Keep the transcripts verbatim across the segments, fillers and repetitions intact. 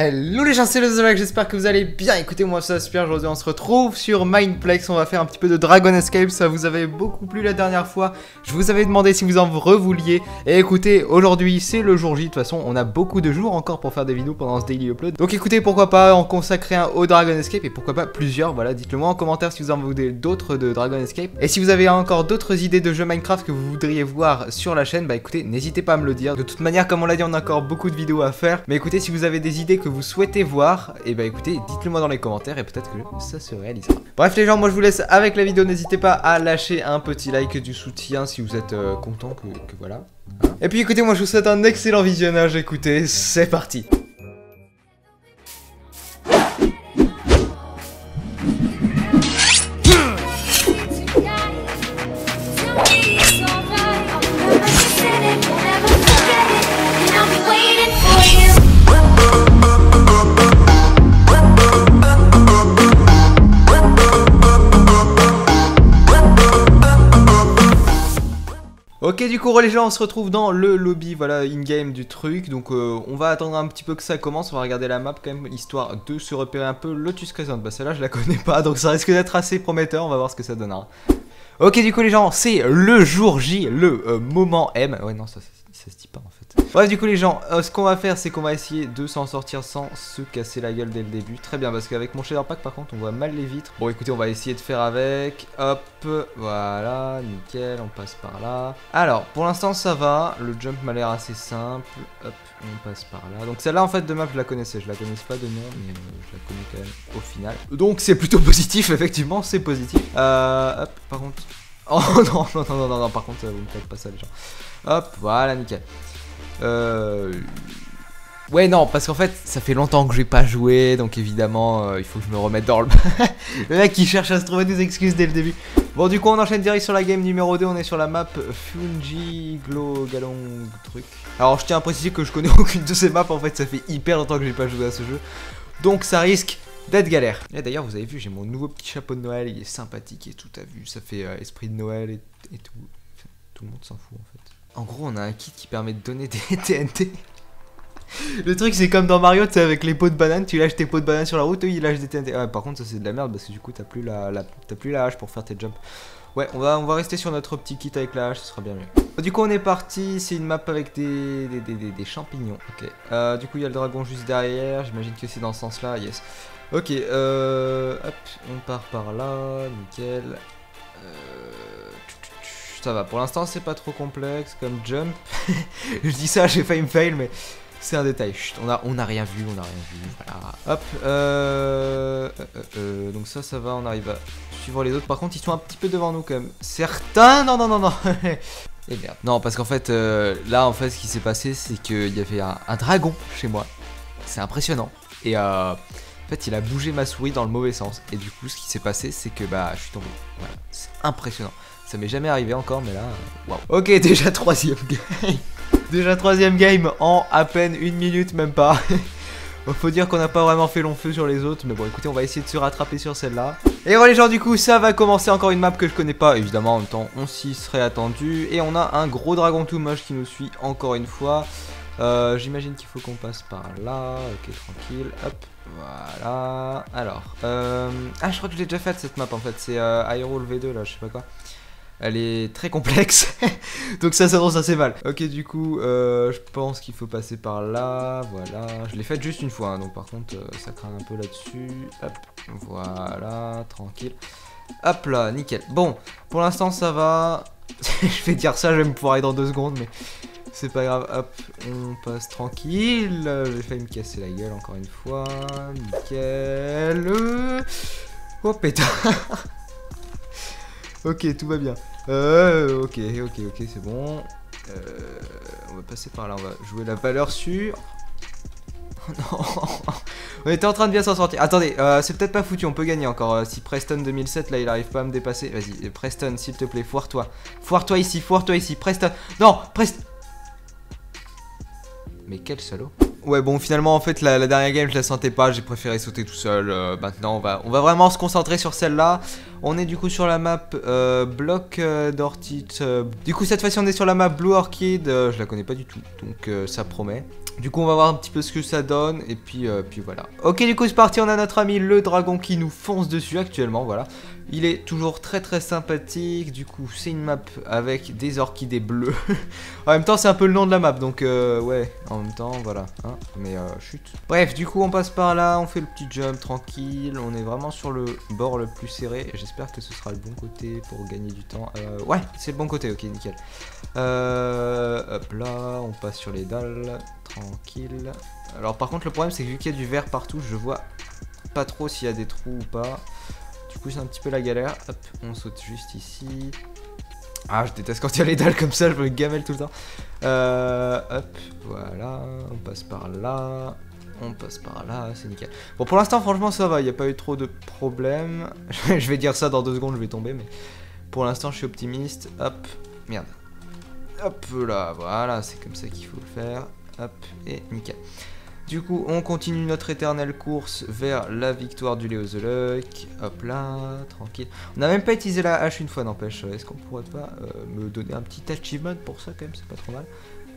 Hello les gens, c'est Léo The Luck, j'espère que vous allez bien. Écoutez-moi, ça super, aujourd'hui on se retrouve sur Mineplex, on va faire un petit peu de Dragon Escape, ça vous avait beaucoup plu la dernière fois, je vous avais demandé si vous en revouliez, et écoutez, aujourd'hui c'est le jour J, de toute façon on a beaucoup de jours encore pour faire des vidéos pendant ce daily upload, donc écoutez, pourquoi pas en consacrer un au Dragon Escape, et pourquoi pas plusieurs, voilà, dites-le moi en commentaire si vous en voulez d'autres de Dragon Escape, et si vous avez encore d'autres idées de jeux Minecraft que vous voudriez voir sur la chaîne, bah écoutez, n'hésitez pas à me le dire, de toute manière, comme on l'a dit, on a encore beaucoup de vidéos à faire, mais écoutez, si vous avez des idées que vous souhaitez voir, et bah écoutez, dites-le moi dans les commentaires et peut-être que ça se réalisera. Bref les gens, moi je vous laisse avec la vidéo, n'hésitez pas à lâcher un petit like, du soutien si vous êtes euh, content que, que voilà. Hein. Et puis écoutez, moi je vous souhaite un excellent visionnage, écoutez, c'est parti. Ok, du coup les gens, on se retrouve dans le lobby, voilà, in-game du truc, donc euh, on va attendre un petit peu que ça commence, on va regarder la map quand même, histoire de se repérer un peu. Lotus Crescent, bah celle-là je la connais pas, donc ça risque d'être assez prometteur, on va voir ce que ça donnera. Ok, du coup les gens, c'est le jour J, le euh, moment M, ouais non, ça, ça, ça se dit pas en fait. Bref, du coup les gens, euh, ce qu'on va faire, c'est qu'on va essayer de s'en sortir sans se casser la gueule dès le début, très bien, parce qu'avec mon shader pack par contre, on voit mal les vitres. Bon écoutez, on va essayer de faire avec, hop. Voilà, nickel, on passe par là. Alors, pour l'instant ça va, le jump m'a l'air assez simple. Hop, on passe par là. Donc celle-là en fait de map je la connaissais, je la connaissais pas de nom, mais je la connais quand même au final. Donc c'est plutôt positif, effectivement, c'est positif. Euh, hop, par contre... Oh non, non, non, non, non, non, par contre vous ne faites pas ça les gens. Hop, voilà, nickel. Euh... Ouais non, parce qu'en fait ça fait longtemps que j'ai pas joué, donc évidemment euh, il faut que je me remette dans le... Le mec qui cherche à se trouver des excuses dès le début. Bon du coup on enchaîne direct sur la game numéro deux, on est sur la map Fungi Glo Galong truc. Alors je tiens à préciser que je connais aucune de ces maps en fait, ça fait hyper longtemps que j'ai pas joué à ce jeu, donc ça risque d'être galère. Et d'ailleurs vous avez vu, j'ai mon nouveau petit chapeau de Noël, il est sympathique et tout, t'as vu, ça fait euh, esprit de Noël et, et tout. Enfin, tout le monde s'en fout en fait. En gros on a un kit qui permet de donner des T N T. Le truc c'est comme dans Mario, tu sais, avec les pots de banane, tu lâches tes pots de banane sur la route, eux ils lâchent des T N T. Ouais, par contre ça c'est de la merde parce que du coup t'as plus la, la t'as plus la hache pour faire tes jumps. Ouais, on va on va rester sur notre petit kit avec la hache, ce sera bien mieux. Du coup on est parti, c'est une map avec des des, des, des, des champignons. Ok. Euh, du coup il y a le dragon juste derrière, j'imagine que c'est dans ce sens là, yes. Ok, euh, hop, on part par là, nickel. Euh... Ça va, pour l'instant c'est pas trop complexe comme jump. Je dis ça, j'ai failli me fail mais... C'est un détail, chut, on a, on a rien vu, on a rien vu, voilà. Hop, euh, euh, euh, donc ça, ça va, on arrive à suivre les autres. Par contre, ils sont un petit peu devant nous quand même. Certains, non, non, non, non. Et merde. Non, parce qu'en fait, euh, là, en fait, ce qui s'est passé, c'est qu'il y avait un, un dragon chez moi. C'est impressionnant. Et euh, en fait, il a bougé ma souris dans le mauvais sens. Et du coup, ce qui s'est passé, c'est que bah, je suis tombé. Voilà, c'est impressionnant. Ça m'est jamais arrivé encore, mais là, waouh. Wow. Ok, déjà troisième game. Déjà troisième game en à peine une minute, même pas. Faut dire qu'on n'a pas vraiment fait long feu sur les autres, mais bon écoutez, on va essayer de se rattraper sur celle-là. Et voilà les gens, du coup ça va commencer, encore une map que je connais pas, évidemment en même temps on s'y serait attendu. Et on a un gros dragon tout moche qui nous suit encore une fois. Euh, J'imagine qu'il faut qu'on passe par là, ok tranquille, hop, voilà. Alors, euh... ah je crois que je l'ai déjà faite cette map en fait, c'est euh, Aero le V deux là, je sais pas quoi. Elle est très complexe, donc ça s'annonce assez mal. Ok, du coup, euh, je pense qu'il faut passer par là, voilà. Je l'ai faite juste une fois, hein, donc par contre, euh, ça craint un peu là-dessus. Hop, voilà, tranquille. Hop là, nickel. Bon, pour l'instant, ça va. Je vais dire ça, je vais me poirer dans deux secondes, mais c'est pas grave. Hop, on passe tranquille. J'ai failli me casser la gueule encore une fois. Nickel. Oh, pétard. Ok, tout va bien. Euh, ok, ok, ok, c'est bon. Euh, on va passer par là, on va jouer la valeur sûre. Oh non, on était en train de bien s'en sortir. Attendez, euh, c'est peut-être pas foutu, on peut gagner encore. Euh, si Preston deux mille sept, là, il arrive pas à me dépasser. Vas-y, Preston, s'il te plaît, foire-toi. Foire-toi ici, foire-toi ici, Preston. Non, Preston. Mais quel salaud. Ouais bon finalement en fait la, la dernière game je la sentais pas, j'ai préféré sauter tout seul. euh, Maintenant on va, on va vraiment se concentrer sur celle-là. On est du coup sur la map euh, Bloc euh, d'Ortite. euh, Du coup cette fois-ci on est sur la map Blue Orchid. euh, Je la connais pas du tout, donc euh, ça promet. Du coup on va voir un petit peu ce que ça donne et puis, euh, puis voilà. Ok, du coup c'est parti, on a notre ami le dragon qui nous fonce dessus actuellement, voilà. Il est toujours très très sympathique, du coup c'est une map avec des orchidées bleues. En même temps c'est un peu le nom de la map, donc euh, ouais, en même temps voilà, hein, mais euh, chut. Bref, du coup on passe par là, on fait le petit jump tranquille, on est vraiment sur le bord le plus serré. J'espère que ce sera le bon côté pour gagner du temps. Euh, ouais, c'est le bon côté, ok, nickel. Euh, hop là, on passe sur les dalles, tranquille. Alors par contre le problème c'est que vu qu'il y a du vert partout, je vois pas trop s'il y a des trous ou pas. Du coup c'est un petit peu la galère. Hop, on saute juste ici. Ah, je déteste quand il y a les dalles comme ça, je me gamelle tout le temps. Euh, hop, voilà, on passe par là. On passe par là, c'est nickel. Bon, pour l'instant franchement ça va, il n'y a pas eu trop de problèmes. Je vais dire ça dans deux secondes, je vais tomber, mais pour l'instant je suis optimiste. Hop, merde. Hop là, voilà, c'est comme ça qu'il faut le faire. Hop, et nickel. Du coup, on continue notre éternelle course vers la victoire du Léo The Luck. Hop là, tranquille. On n'a même pas utilisé la hache une fois, n'empêche. Est-ce qu'on pourrait pas euh, me donner un petit achievement pour ça, quand même, c'est pas trop mal.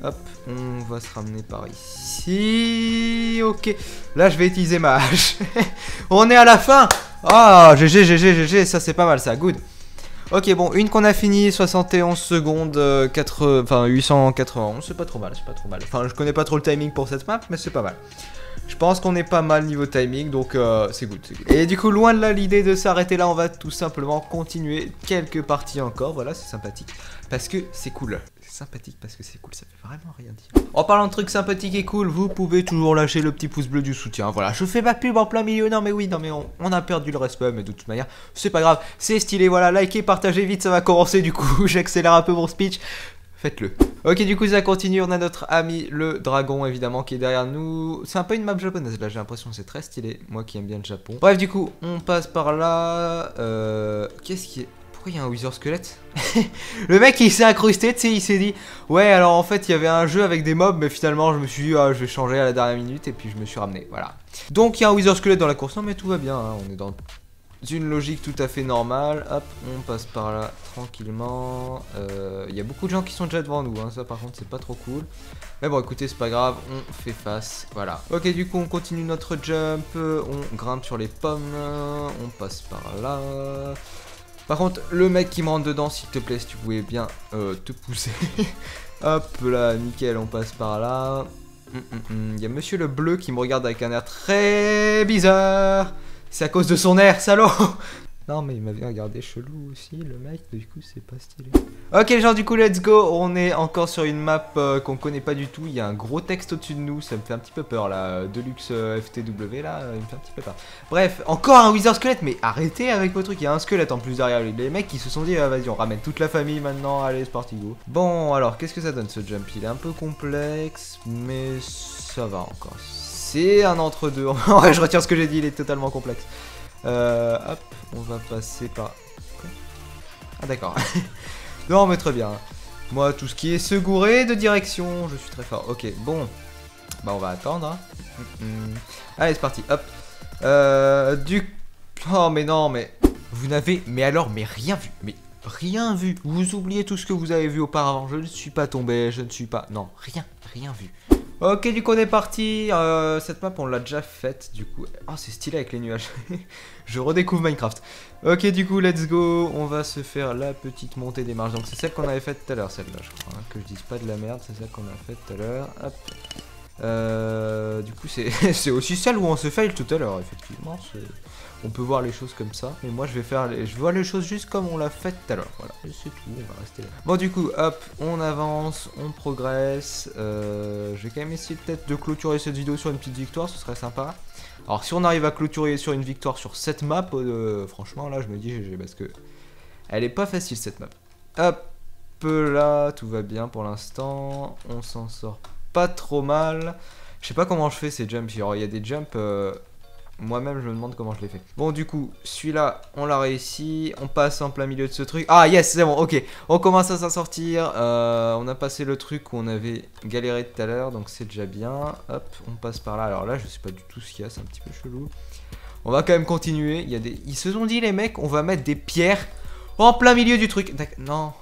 Hop, on va se ramener par ici. Ok, là, je vais utiliser ma hache. On est à la fin. Ah, oh, G G, G G, G G, ça, c'est pas mal, ça, good. Ok, bon, une qu'on a fini, soixante et onze secondes, euh, quatre, enfin huit cent quatre-vingt-onze, c'est pas trop mal, c'est pas trop mal. Enfin, je connais pas trop le timing pour cette map, mais c'est pas mal. Je pense qu'on est pas mal niveau timing, donc euh, c'est good, c'est good. Et du coup, loin de là, l'idée de s'arrêter là, on va tout simplement continuer quelques parties encore, voilà, c'est sympathique, parce que c'est cool. Sympathique parce que c'est cool, ça fait vraiment rien dire. En parlant de trucs sympathiques et cool, vous pouvez toujours lâcher le petit pouce bleu du soutien. Voilà, je fais ma pub en plein milieu. Non mais oui, non mais on, on a perdu le respect, mais de toute manière, c'est pas grave, c'est stylé. Voilà, likez, partagez vite, ça va commencer du coup. J'accélère un peu mon speech. Faites-le. Ok, du coup ça continue, on a notre ami le dragon évidemment qui est derrière nous. C'est un peu une map japonaise là, j'ai l'impression que c'est très stylé, moi qui aime bien le Japon. Bref, du coup, on passe par là. Euh, Qu'est-ce qui est... Pourquoi il y a un Wither squelette? Le mec il s'est incrusté, tu sais, il s'est dit ouais, alors en fait il y avait un jeu avec des mobs, mais finalement je me suis dit ah, je vais changer à la dernière minute et puis je me suis ramené, voilà. Donc il y a un Wither squelette dans la course, non mais tout va bien, hein. On est dans une logique tout à fait normale. Hop, on passe par là tranquillement. Il euh, y a beaucoup de gens qui sont déjà devant nous, hein. Ça par contre c'est pas trop cool. Mais bon écoutez, c'est pas grave, on fait face, voilà. Ok, du coup on continue notre jump, on grimpe sur les pommes, on passe par là. Par contre, le mec qui me rentre dedans, s'il te plaît, si tu pouvais bien euh, te pousser. Hop là, nickel, on passe par là. Mm, mm, mm. Il y a monsieur le bleu qui me regarde avec un air très bizarre. C'est à cause de son air, salaud. Non, mais il m'avait regardé chelou aussi, le mec, du coup, c'est pas stylé. Ok, les gens, du coup, let's go. On est encore sur une map euh, qu'on connaît pas du tout. Il y a un gros texte au-dessus de nous, ça me fait un petit peu peur, là. Deluxe euh, F T W, là, euh, il me fait un petit peu peur. Bref, encore un Wither squelette, mais arrêtez avec vos trucs. Il y a un squelette en plus derrière lui. Les mecs, qui se sont dit, ah, vas-y, on ramène toute la famille maintenant, allez, c'est parti, go. Bon, alors, qu'est-ce que ça donne, ce jump? Il est un peu complexe, mais ça va encore. C'est un entre-deux. En vrai, je retire ce que j'ai dit, il est totalement complexe. Euh, hop, on va passer par... Ah d'accord. Non mais très bien. Moi tout ce qui est se gourer de direction, je suis très fort. Ok, bon. Bah on va attendre, hein. Mm-mm. Allez c'est parti, hop. Euh, du... Oh mais non mais... Vous n'avez... Mais alors, mais rien vu. Mais rien vu. Vous oubliez tout ce que vous avez vu auparavant. Je ne suis pas tombé, je ne suis pas... Non, rien, rien vu. Ok, du coup on est parti, euh, cette map on l'a déjà faite du coup, oh c'est stylé avec les nuages, je redécouvre Minecraft. Ok, du coup let's go, on va se faire la petite montée des marches, donc c'est celle qu'on avait faite tout à l'heure celle-là je crois, hein. Que je dise pas de la merde, c'est celle qu'on a faite tout à l'heure, hop. Euh, du coup c'est aussi celle où on se fail tout à l'heure effectivement, on peut voir les choses comme ça, mais moi je vais faire les... je vois les choses juste comme on l'a fait tout à l'heure, voilà, c'est tout, on va rester là. Bon du coup hop, on avance, on progresse, euh, je vais quand même essayer peut-être de clôturer cette vidéo sur une petite victoire, ce serait sympa. Alors si on arrive à clôturer sur une victoire sur cette map, euh, franchement là je me dis G G parce que elle est pas facile cette map. Hop là, tout va bien pour l'instant, on s'en sort pas trop mal. Je sais pas comment je fais ces jumps, il y a des jumps... Euh... Moi-même, je me demande comment je l'ai fait. Bon, du coup, celui-là, on l'a réussi. On passe en plein milieu de ce truc. Ah, yes, c'est bon, ok. On commence à s'en sortir. Euh, on a passé le truc où on avait galéré tout à l'heure, donc c'est déjà bien. Hop, on passe par là. Alors là, je sais pas du tout ce qu'il y a, c'est un petit peu chelou. On va quand même continuer. Il y a des... Ils se sont dit, les mecs, on va mettre des pierres en plein milieu du truc. Non.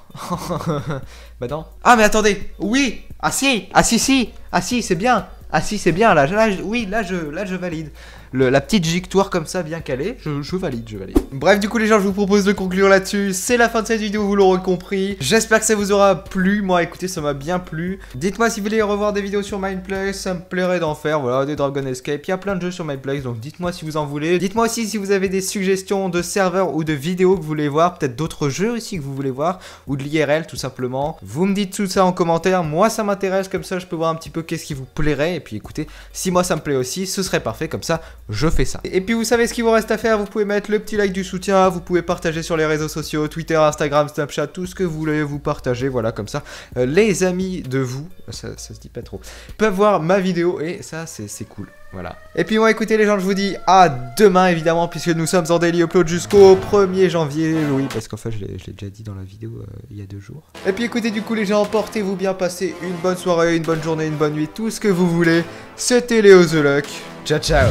Bah non. Ah, mais attendez. Oui. Ah si. Ah si, si. Ah si, c'est bien. Ah si, c'est bien là, là je, oui là je, là je valide. Le, la petite victoire comme ça bien calée, je, je valide, je valide. Bref, du coup les gens, je vous propose de conclure là-dessus. C'est la fin de cette vidéo, vous l'aurez compris. J'espère que ça vous aura plu. Moi, écoutez, ça m'a bien plu. Dites-moi si vous voulez revoir des vidéos sur Mineplex, ça me plairait d'en faire. Voilà, des Dragon Escape, il y a plein de jeux sur Mineplex, donc dites-moi si vous en voulez. Dites-moi aussi si vous avez des suggestions de serveurs ou de vidéos que vous voulez voir, peut-être d'autres jeux aussi que vous voulez voir, ou de l'I R L tout simplement. Vous me dites tout ça en commentaire. Moi, ça m'intéresse, comme ça je peux voir un petit peu qu'est-ce qui vous plairait. Et puis écoutez, si moi ça me plaît aussi, ce serait parfait, comme ça je fais ça. Et puis vous savez ce qu'il vous reste à faire, vous pouvez mettre le petit like du soutien, vous pouvez partager sur les réseaux sociaux, Twitter, Instagram, Snapchat, tout ce que vous voulez, vous partager, voilà, comme ça euh, les amis de vous, ça, ça se dit pas trop, peuvent voir ma vidéo et ça c'est cool, voilà. Et puis bon, écoutez les gens, je vous dis à demain évidemment, puisque nous sommes en daily upload jusqu'au premier janvier, oui, parce qu'en fait je l'ai déjà dit dans la vidéo euh, il y a deux jours. Et puis écoutez, du coup les gens, portez-vous bien, passez une bonne soirée, une bonne journée, une bonne nuit, tout ce que vous voulez. C'était Léo The Luck, ciao ciao.